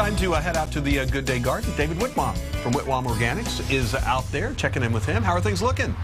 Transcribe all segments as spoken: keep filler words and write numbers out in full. Time to uh, head out to the uh, Good Day Garden. David Whitwam from Whitwam Organics is uh, out there, checking in with him. How are things looking?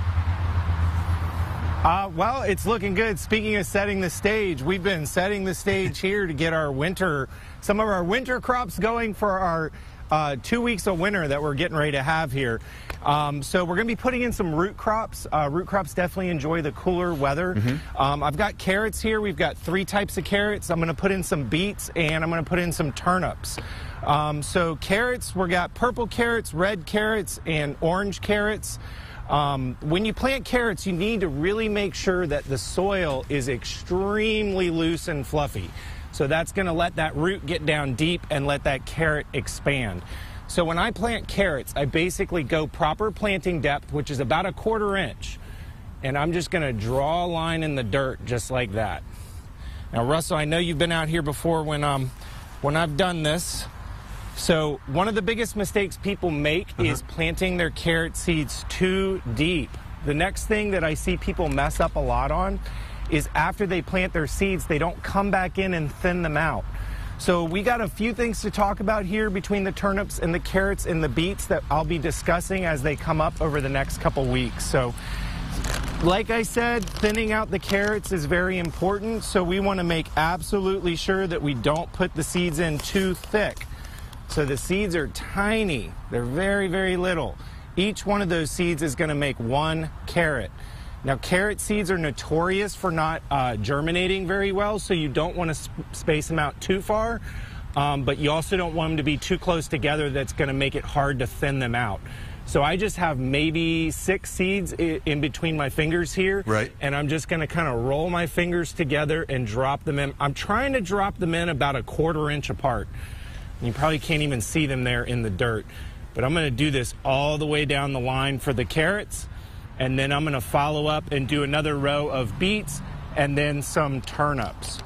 Uh, well, it's looking good. Speaking of setting the stage, we've been setting the stage here to get our winter, some of our winter crops going for our uh, two weeks of winter that we're getting ready to have here. Um, so we're going to be putting in some root crops. Uh, root crops definitely enjoy the cooler weather. Mm-hmm. um, I've got carrots here. We've got three types of carrots. I'm going to put in some beets and I'm going to put in some turnips. Um, so carrots, we've got purple carrots, red carrots, and orange carrots. Um, when you plant carrots, you need to really make sure that the soil is extremely loose and fluffy. So that's going to let that root get down deep and let that carrot expand. So when I plant carrots, I basically go proper planting depth, which is about a quarter inch. And I'm just going to draw a line in the dirt just like that. Now, Russell, I know you've been out here before when, um, when I've done this. So one of the biggest mistakes people make uh-huh. is planting their carrot seeds too deep. The next thing that I see people mess up a lot on is after they plant their seeds, they don't come back in and thin them out. So we got a few things to talk about here between the turnips and the carrots and the beets that I'll be discussing as they come up over the next couple weeks. So like I said, thinning out the carrots is very important. So we want to make absolutely sure that we don't put the seeds in too thick. So the seeds are tiny. They're very, very little. Each one of those seeds is going to make one carrot. Now, carrot seeds are notorious for not uh, germinating very well, so you don't want to sp space them out too far, um, but you also don't want them to be too close together. That's going to make it hard to thin them out. So I just have maybe six seeds in between my fingers here, right. And I'm just going to kind of roll my fingers together and drop them in. I'm trying to drop them in about a quarter inch apart. You probably can't even see them there in the dirt. But I'm going to do this all the way down the line for the carrots. And then I'm going to follow up and do another row of beets and then some turnips.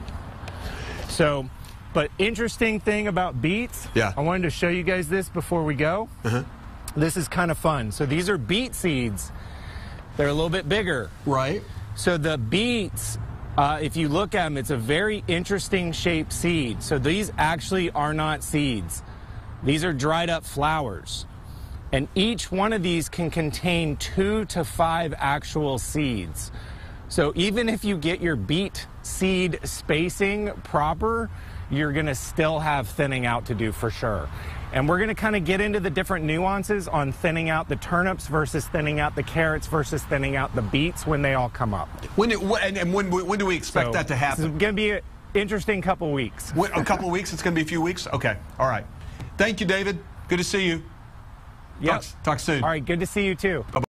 So, but interesting thing about beets, yeah. I wanted to show you guys this before we go. Uh-huh. This is kind of fun. So these are beet seeds. They're a little bit bigger. Right. So the beets, Uh, if you look at them, it's a very interesting shaped seed. So these actually are not seeds. These are dried up flowers. And each one of these can contain two to five actual seeds. So even if you get your beet seed spacing proper, you're going to still have thinning out to do for sure. And we're going to kind of get into the different nuances on thinning out the turnips versus thinning out the carrots versus thinning out the beets when they all come up. When it, when, and when, when do we expect so that to happen? It's going to be an interesting couple weeks. What, a couple weeks? It's going to be a few weeks? Okay. All right. Thank you, David. Good to see you. Yep. Talk, talk soon. All right. Good to see you, too. Bye-bye.